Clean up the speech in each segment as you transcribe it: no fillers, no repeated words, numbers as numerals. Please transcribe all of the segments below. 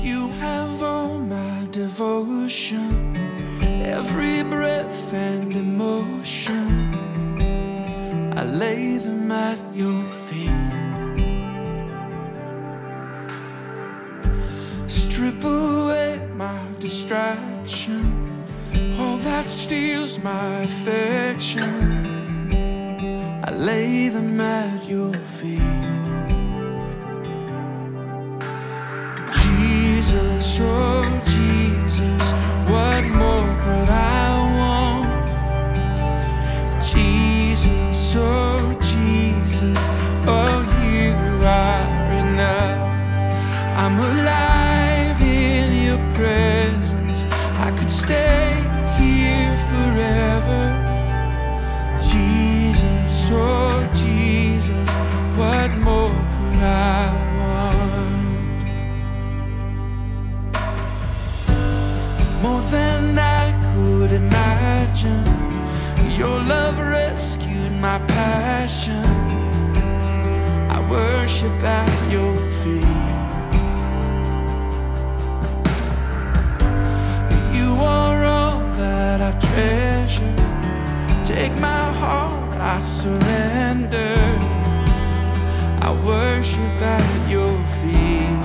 You have all my devotion, every breath and emotion. I lay them at your feet. Strip away my distraction, all that steals my affection. I lay them at your feet. Jesus, oh Jesus, what more could I want? Jesus, oh Jesus, oh you are enough. I'm alive in your presence, I could stay here forever. Jesus, oh Jesus, what more could I want? More than I could imagine, your love rescued my passion. I worship at your feet. You are all that I treasure. Take my heart, I surrender. I worship at your feet.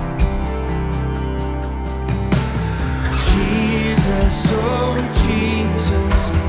Jesus, oh Jesus.